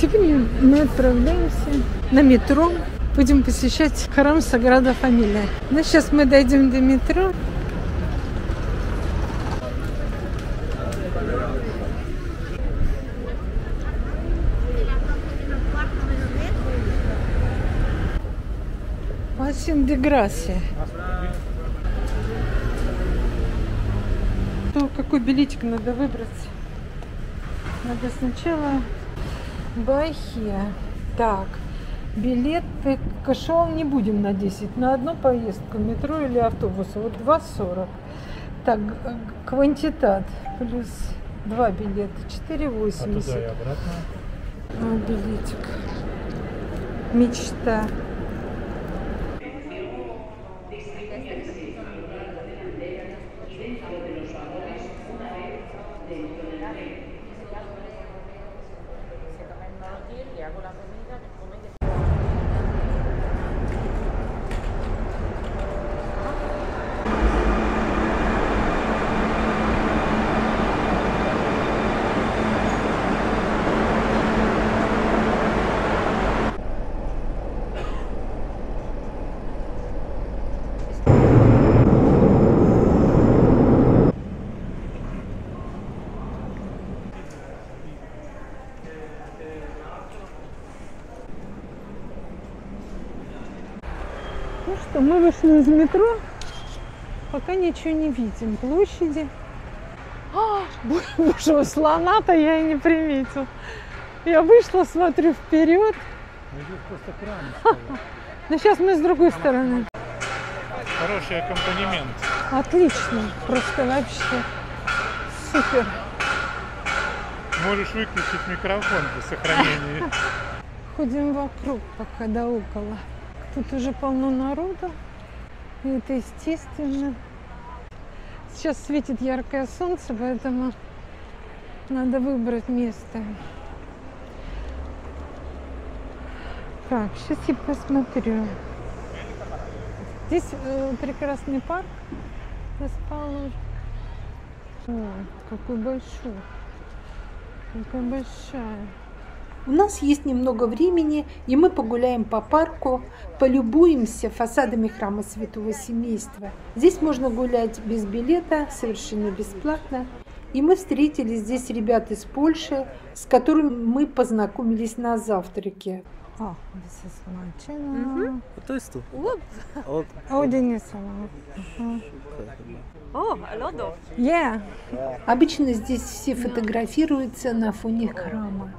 Сегодня мы отправляемся на метро. Будем посещать храм Саграда Фамилия. Ну, сейчас мы дойдем до метро. Пассион де Грасси. То какой билетик надо выбрать? Надо сначала Бахия. Так, билеты кэшол не будем на 10, на одну поездку метро или автобуса. Вот 2,40. Так, квантитат плюс 2 билета 4,80. А обратно. Билетик. Мечта. Мы вышли из метро, пока ничего не видим. Площади. А, боже, слона-то я и не приметил. Я вышла, смотрю вперед. Но сейчас мы с другой стороны. Хороший аккомпанемент. Отлично, просто вообще супер. Можешь выключить микрофон для сохранения. Ходим вокруг, пока до около. Тут уже полно народу, и это естественно. Сейчас светит яркое солнце, поэтому надо выбрать место. Так, сейчас я посмотрю. Здесь прекрасный парк расположен. О, какой большой, какая большая. У нас есть немного времени, и мы погуляем по парку, полюбуемся фасадами храма Святого Семейства. Здесь можно гулять без билета, совершенно бесплатно. И мы встретили здесь ребят из Польши, с которыми мы познакомились на завтраке. О, обычно здесь все фотографируются на фоне храма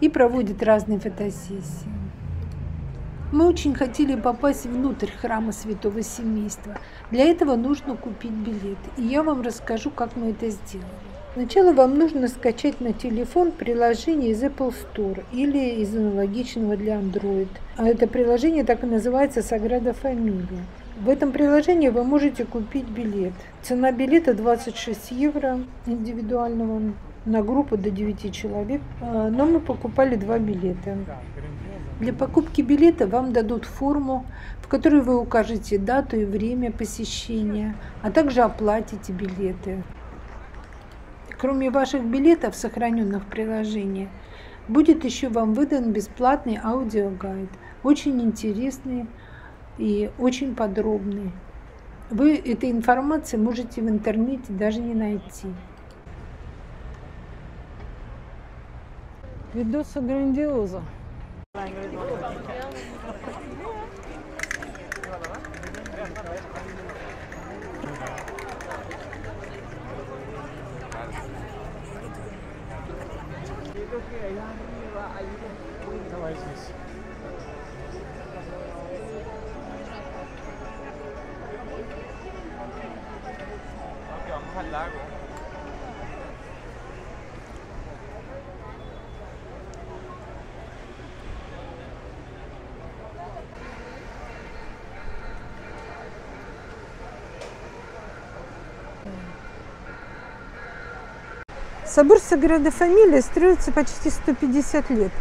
и проводит разные фотосессии. Мы очень хотели попасть внутрь храма Святого Семейства. Для этого нужно купить билет, и я вам расскажу, как мы это сделали. Сначала вам нужно скачать на телефон приложение из Apple Store или из аналогичного для Android. А это приложение так и называется Саграда Фамилия. В этом приложении вы можете купить билет. Цена билета 26 евро индивидуального. На группу до 9 человек, но мы покупали 2 билета. Для покупки билета вам дадут форму, в которой вы укажете дату и время посещения, а также оплатите билеты. Кроме ваших билетов, сохраненных в приложении, будет еще вам выдан бесплатный аудиогайд, очень интересный и очень подробный. Вы этой информации можете в интернете даже не найти. Видоса грандиоза. Давай здесь. Собор Саграда Фамилия строится почти 150 лет.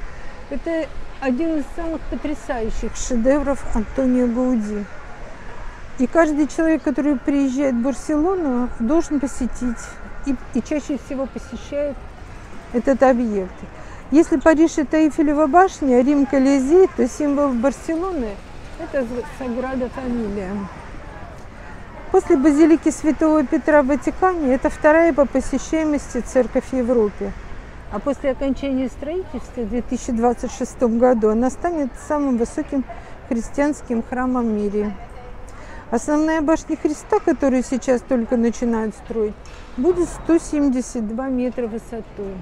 Это один из самых потрясающих шедевров Антонио Гауди. И каждый человек, который приезжает в Барселону, должен посетить, и чаще всего посещает этот объект. Если Париж – это Эйфелева башня, Рим – Колизей, то символ Барселоны – это Саграда Фамилия. После Базилики Святого Петра в Ватикане – это вторая по посещаемости церковь в Европе. А после окончания строительства в 2026 году она станет самым высоким христианским храмом в мире. Основная башня Христа, которую сейчас только начинают строить, будет 172 метра высотой.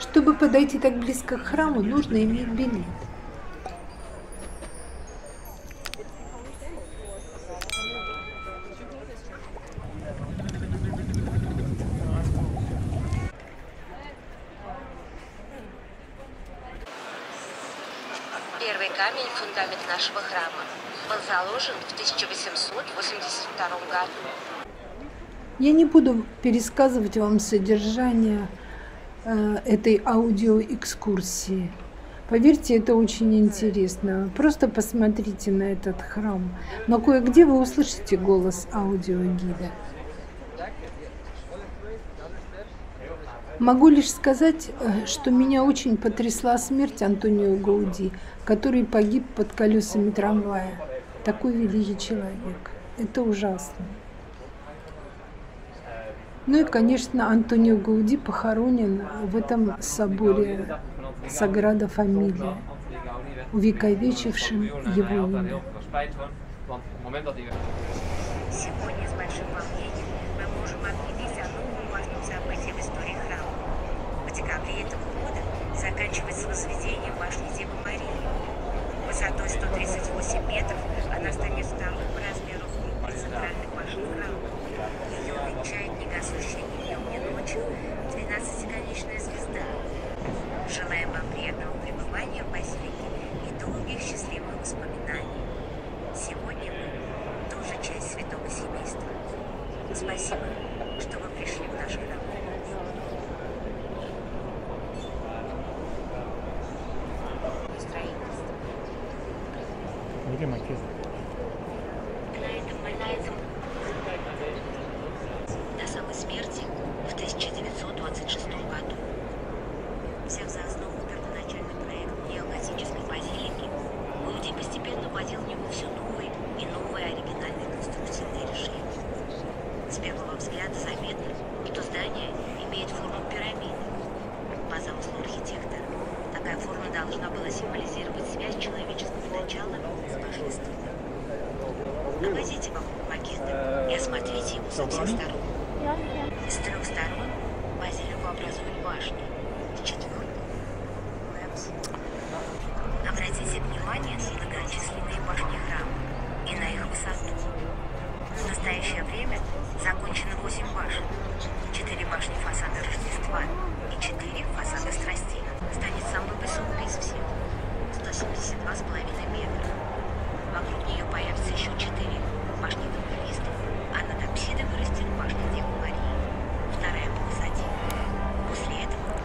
Чтобы подойти так близко к храму, нужно иметь билет. Первый камень, фундамент нашего храма, был заложен в 1882 году. Я не буду пересказывать вам содержание этой аудиоэкскурсии. Поверьте, это очень интересно. Просто посмотрите на этот храм. Но кое-где вы услышите голос аудиогида. Могу лишь сказать, что меня очень потрясла смерть Антонио Гауди, который погиб под колесами трамвая. Такой великий человек. Это ужасно. Ну и, конечно, Антонио Гауди похоронен в этом соборе Саграда Фамилия, увековечившим его имя. Сегодня с большим волнением мы можем объявить о новом важном событии в истории храма. В декабре этого года заканчивается возведение башни Девы Марии. Высотой 138 метров она станет второй по размеру группы центральной башни храма. Ее увенчает негасущая ни днем, ни ночью 12-конечная звезда. Желаем вам приятного пребывания в Базилике и долгих счастливых воспоминаний. Сегодня мы тоже часть святого семейства. Спасибо, что вы пришли в наш храм. Строительство. Где макет? До самой смерти в 1926 году. Взяв за основу первоначальный проект неоклассической базилики, Гауди постепенно вводил в него все новые и новые оригинальные конструктивные решения. С первого взгляда заметно, что здание имеет форму пирамиды. По замыслу архитектора, такая форма должна была символизировать связь человеческого начала с божеством. Обойдите вокруг макета и осмотрите его со всех сторон. С трех сторон базилику образуют башни, с четвертой – лапс. Обратите внимание на многочисленные башни храма и на их высоту. В настоящее время закончено 8 башен, 4 башни фасада Рождества и 4 фасада Страстей. Станет самой высокой из всех – 172,5 метра. Вокруг нее появится еще 4 башни евангелистов, а над апсидой вырастет башня Девы Марии, вторая по высоте. После этого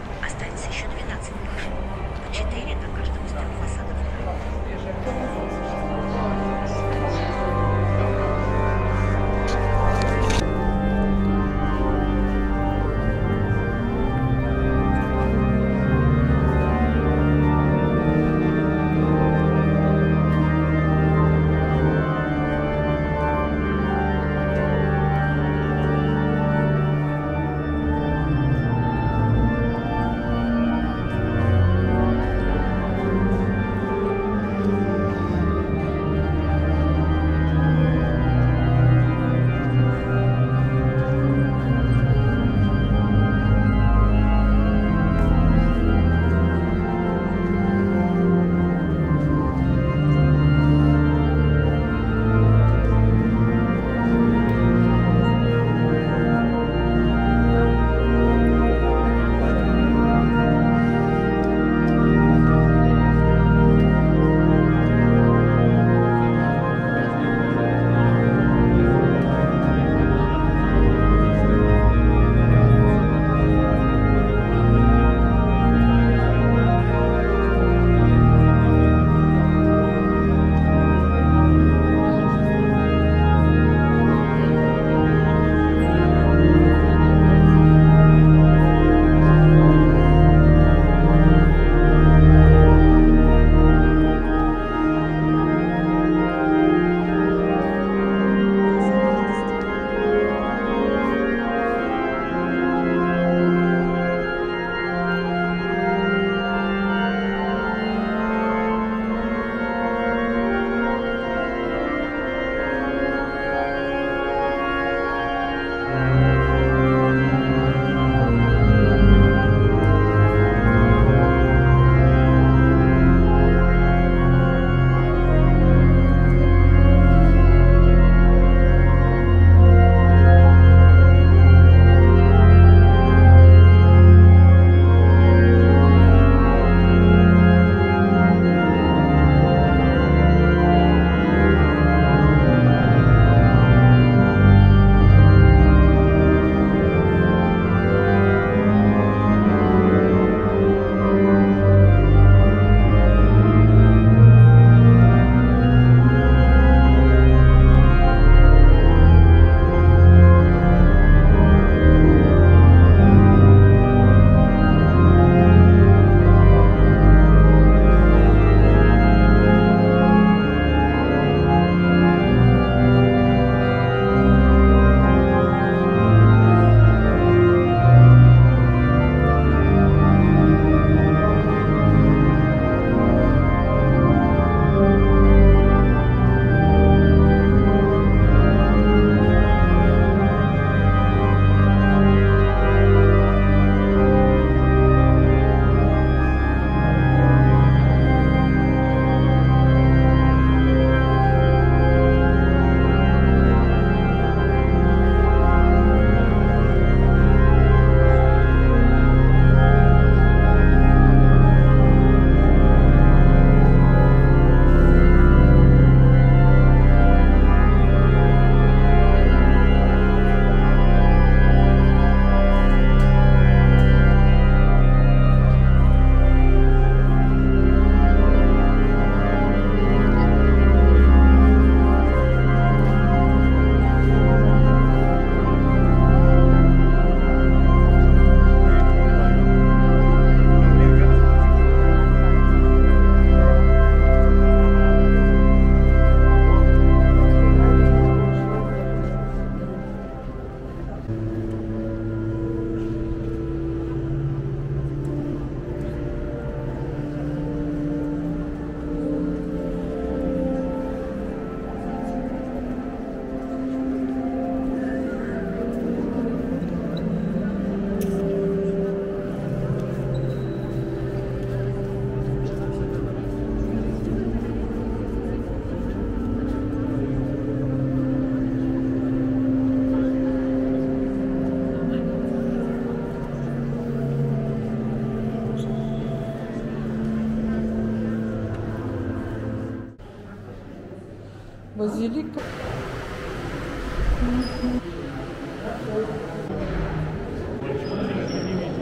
базилика.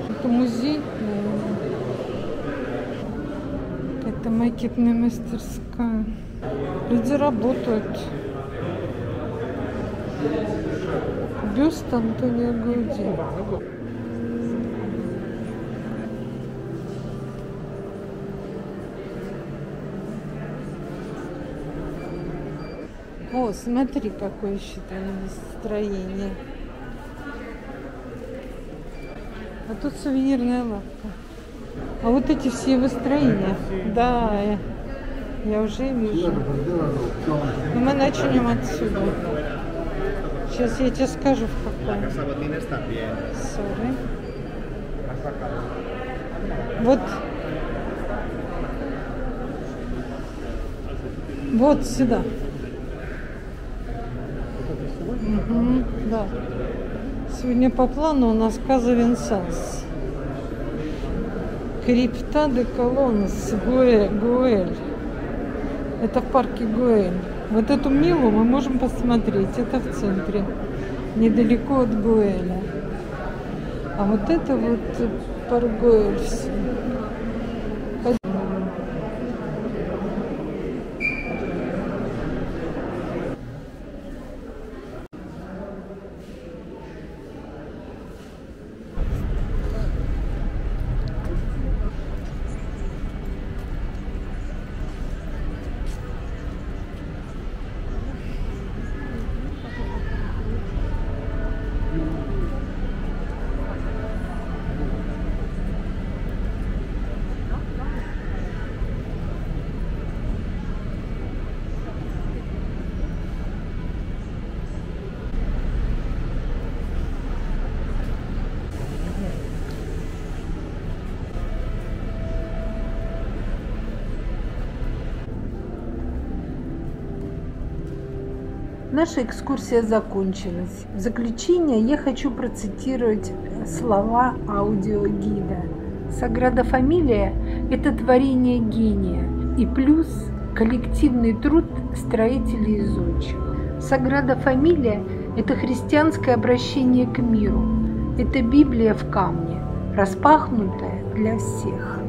Это музей. Это макетная мастерская. Люди работают. Бюст Антонио Гауди. О, смотри, какое еще там настроение. А тут сувенирная лавка. А вот эти все выстроения. Да, я уже вижу. Но мы начнем отсюда. Сейчас я тебе скажу, в каком. Sorry. Вот. Вот сюда. Угу, да. Сегодня по плану у нас Каза Венсанс. Крипта де Колонос Гуэль. Это в парке Гуэль. Вот эту милу мы можем посмотреть. Это в центре, недалеко от Гуэля. А вот это вот парк Гуэль. Наша экскурсия закончилась. В заключение я хочу процитировать слова аудиогида. Саграда Фамилия – это творение гения и плюс коллективный труд строителей из зодчих. Саграда Фамилия – это христианское обращение к миру. Это Библия в камне, распахнутая для всех.